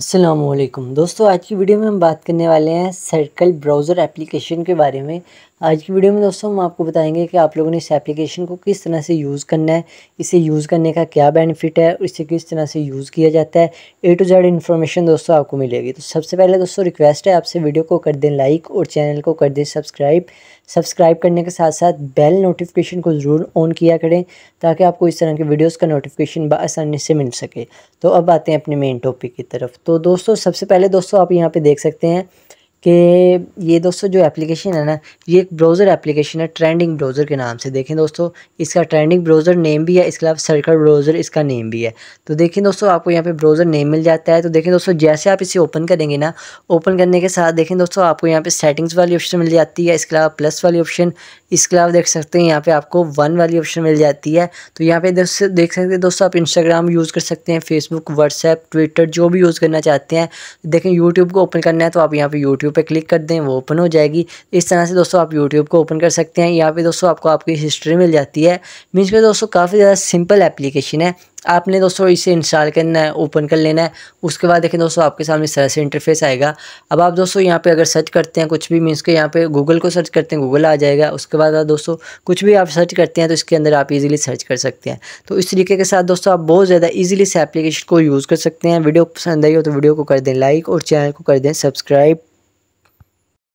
अस्सलामुअलैकुम दोस्तों, आज की वीडियो में हम बात करने वाले हैं सर्कल ब्राउज़र एप्लीकेशन के बारे में। आज की वीडियो में दोस्तों हम आपको बताएंगे कि आप लोगों ने इस एप्लीकेशन को किस तरह से यूज़ करना है, इसे यूज़ करने का क्या बेनिफिट है और इसे किस तरह से यूज़ किया जाता है। A to Z इन्फॉर्मेशन दोस्तों आपको मिलेगी। तो सबसे पहले दोस्तों रिक्वेस्ट है आपसे, वीडियो को कर दें लाइक और चैनल को कर दें सब्सक्राइब। सब्सक्राइब करने के साथ साथ बेल नोटिफिकेशन को ज़रूर ऑन किया करें ताकि आपको इस तरह के वीडियोस का नोटिफिकेशन आसानी से मिल सके। तो अब आते हैं अपने मेन टॉपिक की तरफ। तो दोस्तों सबसे पहले दोस्तों आप यहाँ पे देख सकते हैं कि ये दोस्तों जो एप्लीकेशन है ना, ये एक ब्राउज़र एप्लीकेशन है ट्रेंडिंग ब्राउज़र के नाम से। देखें दोस्तों, इसका ट्रेंडिंग ब्राउज़र नेम भी है, इसके अलावा सर्कल ब्राउज़र इसका नेम भी है। तो देखें दोस्तों, आपको यहाँ पे ब्राउज़र नेम मिल जाता है। तो देखें दोस्तों, जैसे आप इसे ओपन करेंगे ना, ओपन करने के साथ देखें दोस्तों आपको यहाँ पर सेटिंग्स वाली ऑप्शन मिल जाती है, इसके अलावा प्लस वाली ऑप्शन, इसके अलावा देख सकते हैं यहाँ पर आपको 1 वाली ऑप्शन मिल जाती है। तो यहाँ पर देख सकते हैं दोस्तों, आप इंस्टाग्राम यूज़ कर सकते हैं, फेसबुक, व्हाट्सएप, ट्विटर, जो भी यूज़ करना चाहते हैं। देखें यूट्यूब को ओपन करना है तो आप यहाँ पर यूट्यूब पे क्लिक कर दें, वो ओपन हो जाएगी। इस तरह से दोस्तों आप YouTube को ओपन कर सकते हैं। यहाँ पे दोस्तों आपको आपकी हिस्ट्री मिल जाती है। मींस पे दोस्तों काफ़ी ज़्यादा सिंपल एप्लीकेशन है। आपने दोस्तों इसे इंस्टॉल करना है, ओपन कर लेना है। उसके बाद देखें दोस्तों आपके सामने इस तरह से इंटरफेस आएगा। अब आप दोस्तों यहाँ पे अगर सर्च करते हैं कुछ भी, मींस के यहाँ पे गूगल को सर्च करते हैं, गूगल आ जाएगा। उसके बाद दोस्तों कुछ भी आप सर्च करते हैं तो इसके अंदर आप इजीली सर्च कर सकते हैं। तो इस तरीके के साथ दोस्तों आप बहुत ज़्यादा इजीली इस एप्लीकेशन को यूज़ कर सकते हैं। वीडियो पसंद आई हो तो वीडियो को कर दें लाइक और चैनल को कर दें सब्सक्राइब।